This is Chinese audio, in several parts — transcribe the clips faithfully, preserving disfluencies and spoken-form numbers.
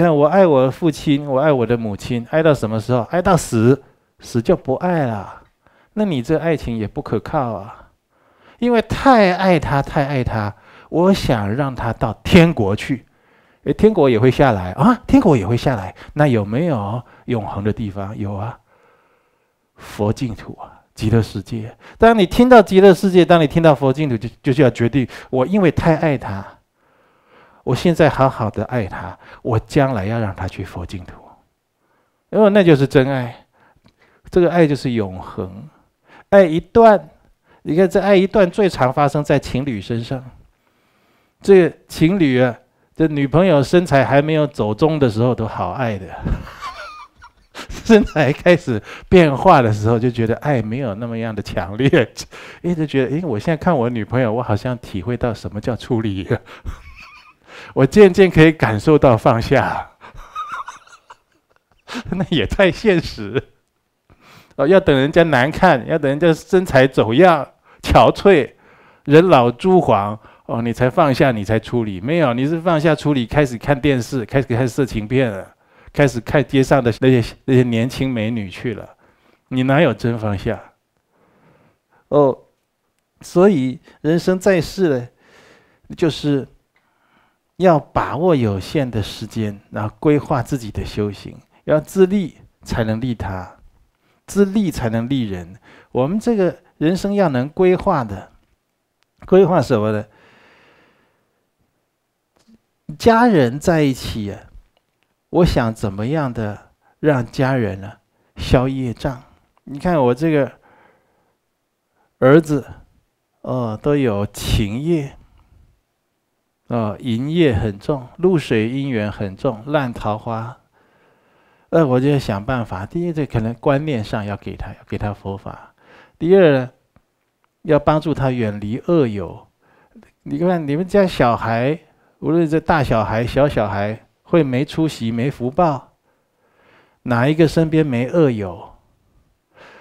你看，我爱我的父亲，我爱我的母亲，爱到什么时候？爱到死，死就不爱了。那你这爱情也不可靠啊！因为太爱他，太爱他，我想让他到天国去，诶，天国也会下来啊，天国也会下来。那有没有永恒的地方？有啊，佛净土啊。 极乐世界，当你听到极乐世界，当你听到佛净土，就就是要决定，我因为太爱他，我现在好好的爱他，我将来要让他去佛净土，因为那就是真爱，这个爱就是永恒，爱一段，你看这爱一段最常发生在情侣身上，这个情侣啊，这女朋友身材还没有走中的时候都好爱的。身材开始变化的时候，就觉得爱没有那么样的强烈，一直觉得，哎，我现在看我女朋友，我好像体会到什么叫处理，我渐渐可以感受到放下，那也太现实哦！要等人家难看，要等人家身材走样、憔悴、人老珠黄哦，你才放下，你才处理。没有，你是放下处理，开始看电视，开始看色情片了。 开始看街上的那些那些年轻美女去了，你哪有真放下？哦，所以人生在世呢，就是要把握有限的时间，然后规划自己的修行，要自利才能利他，自利才能利人。我们这个人生要能规划的，规划什么呢？家人在一起啊。 我想怎么样的让家人呢、啊、消业障？你看我这个儿子，哦，都有情业，哦，淫业很重，露水姻缘很重，烂桃花。那我就想办法。第一，这可能观念上要给他，要给他佛法；第二呢，要帮助他远离恶友。你看你们家小孩，无论是大小孩、小小孩。 会没出息、没福报，哪一个身边没恶友？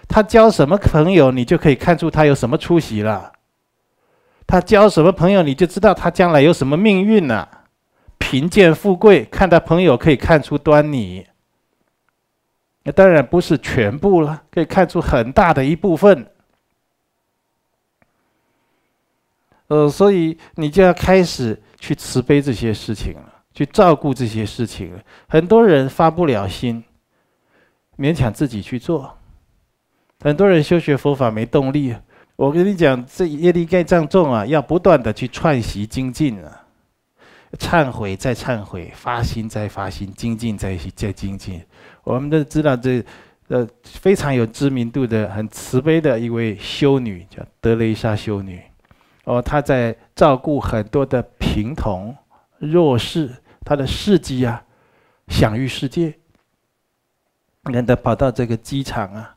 他交什么朋友，你就可以看出他有什么出息了。他交什么朋友，你就知道他将来有什么命运了、啊。贫贱富贵，看他朋友可以看出端倪。那当然不是全部了，可以看出很大的一部分。呃，所以你就要开始去慈悲这些事情了。 去照顾这些事情，很多人发不了心，勉强自己去做。很多人修学佛法没动力。我跟你讲，这业力盖障重啊，要不断的去串习精进啊，忏悔再忏悔，发心再发心，精进再再精进。我们都知道这呃非常有知名度的、很慈悲的一位修女叫德雷莎修女，哦，她在照顾很多的贫童、弱势。 他的事迹啊，享誉世界。难得跑到这个机场啊，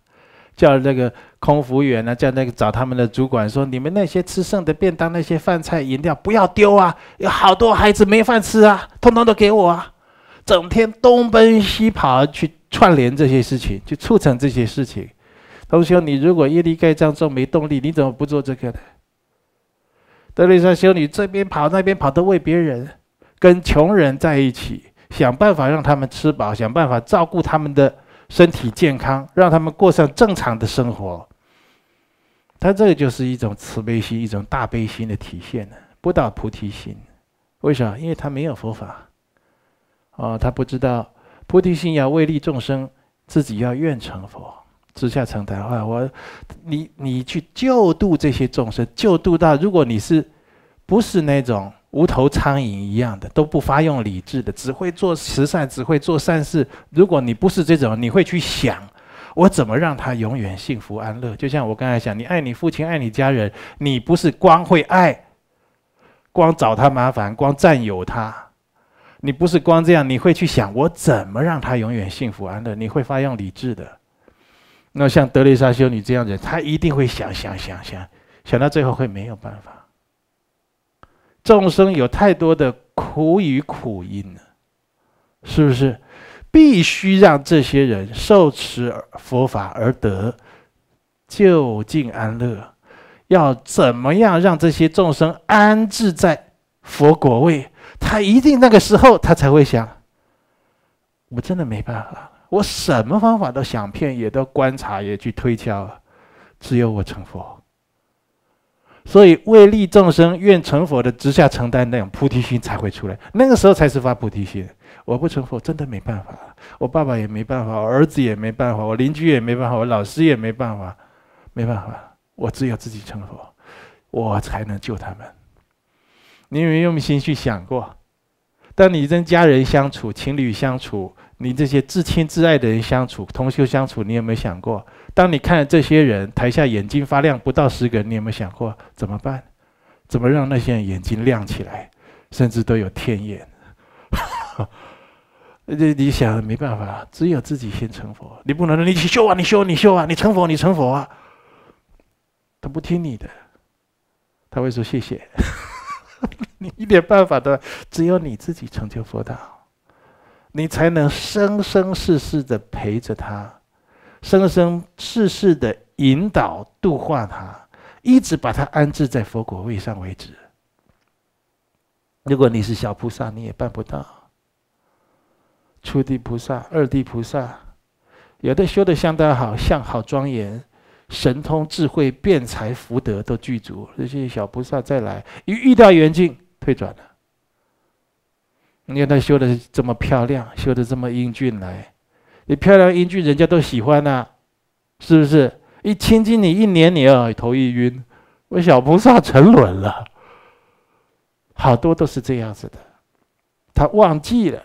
叫那个空服员啊，叫那个找他们的主管说：“你们那些吃剩的便当、那些饭菜、饮料不要丢啊，有好多孩子没饭吃啊，通通都给我啊！”整天东奔西跑去串联这些事情，去促成这些事情。同学，你如果业力盖障重没动力，你怎么不做这个呢？德蕾莎修女这边跑那边跑都为别人。 跟穷人在一起，想办法让他们吃饱，想办法照顾他们的身体健康，让他们过上正常的生活。他这个就是一种慈悲心，一种大悲心的体现呢，不倒菩提心。为什么？因为他没有佛法，哦，他不知道菩提心要为利众生，自己要愿成佛，直下成达化。我，你你去救度这些众生，救度到如果你是不是那种。 无头苍蝇一样的，都不发用理智的，只会做慈善，只会做善事。如果你不是这种，你会去想，我怎么让他永远幸福安乐？就像我刚才讲，你爱你父亲，爱你家人，你不是光会爱，光找他麻烦，光占有他，你不是光这样，你会去想，我怎么让他永远幸福安乐？你会发用理智的。那像德蕾莎修女这样人，她一定会想想想想，想到最后会没有办法。 众生有太多的苦与苦因了，是不是？必须让这些人受持佛法而得究竟安乐。要怎么样让这些众生安置在佛果位？他一定那个时候他才会想：我真的没办法，我什么方法都想遍，也都观察，也去推敲，只有我成佛。所以为利众生愿成佛的直下承担那种菩提心才会出来，那个时候才是发菩提心。我不成佛真的没办法，我爸爸也没办法，我儿子也没办法，我邻居也没办法，我老师也没办法，没办法，我只有自己成佛，我才能救他们。你有没有用心去想过？ 当你跟家人相处、情侣相处、你这些至亲至爱的人相处、同修相处，你有没有想过？当你看这些人，台下眼睛发亮不到十个人，你有没有想过怎么办？怎么让那些人眼睛亮起来，甚至都有天眼？你想没办法，只有自己先成佛。你不能你修啊，你修，你修啊，你成佛，你成佛啊！他不听你的，他会说谢谢。你一点办法都，只有你自己成就佛道，你才能生生世世的陪着他，生生世世的引导度化他，一直把他安置在佛果位上为止。如果你是小菩萨，你也办不到。初地菩萨、二地菩萨，有的修得相当好，相好庄严。 神通、智慧、辩才、福德都具足，这些小菩萨再来，一遇到缘境退转了。你看他修的这么漂亮，修的这么英俊来，你漂亮英俊人家都喜欢啊，是不是？一亲近你一黏你啊，头一晕，我小菩萨沉沦了。好多都是这样子的，他忘记了。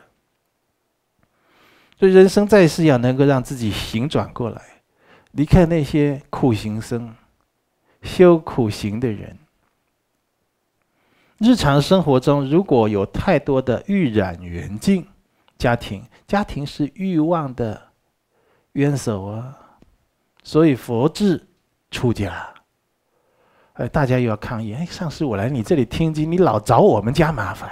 所以人生在世要能够让自己醒转过来。 你看那些苦行僧、修苦行的人，日常生活中如果有太多的欲染缘境，家庭，家庭是欲望的冤首啊，所以佛制出家。哎，大家又要抗议，哎，上次我来你这里听经，你老找我们家麻烦，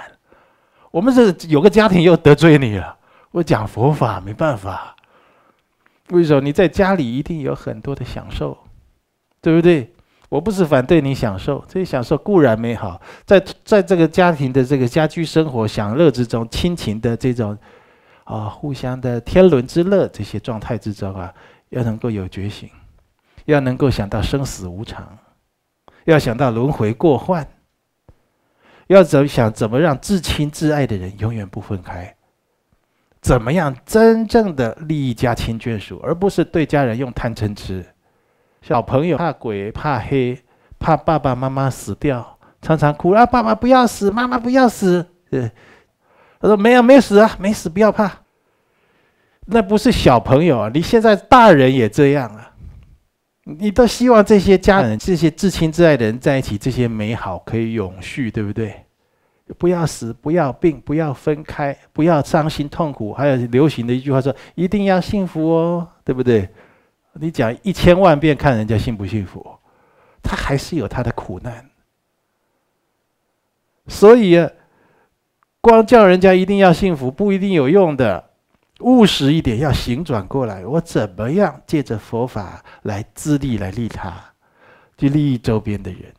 我们这有个家庭又得罪你了。我讲佛法没办法。 为什么你在家里一定有很多的享受，对不对？我不是反对你享受，这些享受固然美好，在在这个家庭的这个家居生活享乐之中，亲情的这种啊、哦、互相的天伦之乐这些状态之中啊，要能够有觉醒，要能够想到生死无常，要想到轮回过患，要怎想怎么让至亲至爱的人永远不分开。 怎么样真正的利益家亲眷属，而不是对家人用贪嗔痴。小朋友怕鬼怕黑，怕爸爸妈妈死掉，常常哭啊，爸爸不要死，妈妈不要死。对，他说没有没有死啊，没死不要怕。那不是小朋友啊，你现在大人也这样啊。你都希望这些家人、这些至亲至爱的人在一起，这些美好可以永续，对不对？ 不要死，不要病，不要分开，不要伤心痛苦。还有流行的一句话说：“一定要幸福哦，对不对？”你讲一千万遍，看人家幸不幸福，他还是有他的苦难。所以啊，光叫人家一定要幸福，不一定有用的。务实一点，要醒转过来。我怎么样借着佛法来自利，来利他，去利益周边的人。